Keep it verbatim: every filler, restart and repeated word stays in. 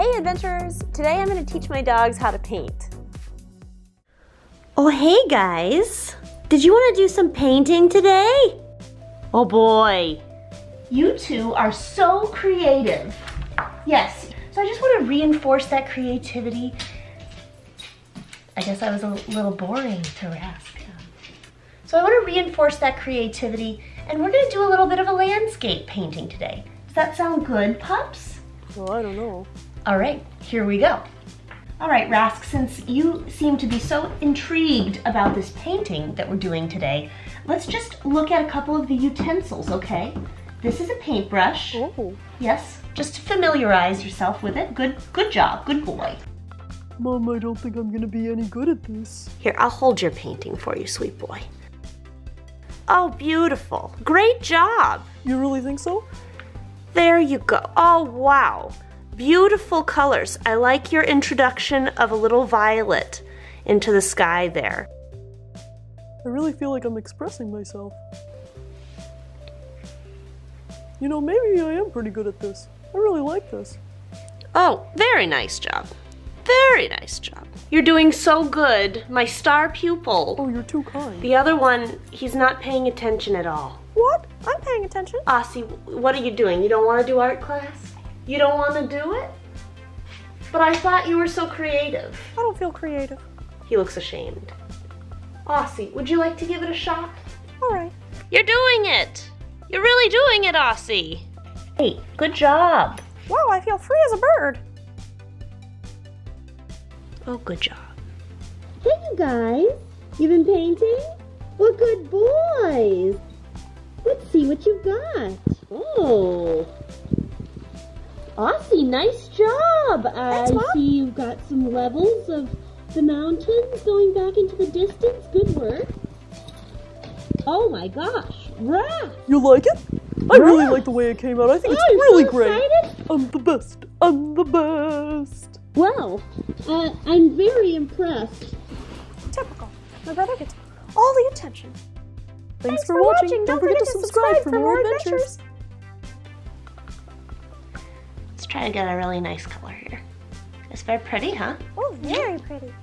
Hey adventurers! Today I'm going to teach my dogs how to paint. Oh hey guys! Did you want to do some painting today? Oh boy! You two are so creative. Yes, so I just want to reinforce that creativity. I guess I was a little boring to ask. So I want to reinforce that creativity and we're going to do a little bit of a landscape painting today. Does that sound good, pups? Well, I don't know. All right, here we go. All right, Rask, since you seem to be so intrigued about this painting that we're doing today, let's just look at a couple of the utensils, okay? This is a paintbrush. Oh. Yes, just to familiarize yourself with it. Good, good job, good boy. Mom, I don't think I'm gonna be any good at this. Here, I'll hold your painting for you, sweet boy. Oh, beautiful, great job. You really think so? There you go, oh wow. Beautiful colors. I like your introduction of a little violet into the sky there. I really feel like I'm expressing myself. You know, maybe I am pretty good at this. I really like this. Oh, very nice job. Very nice job. You're doing so good. My star pupil. Oh, you're too kind. The other one, he's not paying attention at all. What? I'm paying attention. Aussie, what are you doing? You don't want to do art class? You don't want to do it? But I thought you were so creative. I don't feel creative. He looks ashamed. Aussie, would you like to give it a shot? All right. You're doing it. You're really doing it, Aussie. Hey, good job. Wow, I feel free as a bird. Oh, good job. Hey, you guys. You've been painting? Well, good boys. Let's see what you've got. Oh. Aussie, nice job! Thanks, I Mom. See you've got some levels of the mountains going back into the distance. Good work. Oh my gosh, Rask! You like it? I Rask. really like the way it came out. I think oh, it's you're really so great. Excited? I'm the best. I'm the best. Wow, uh, I'm very impressed. Typical. My brother gets all the attention. Thanks, Thanks for, for watching. watching. Don't, Don't forget, forget to subscribe, subscribe for, for more adventures. adventures. Try to get a really nice color here. It's very pretty, huh? Oh, very pretty.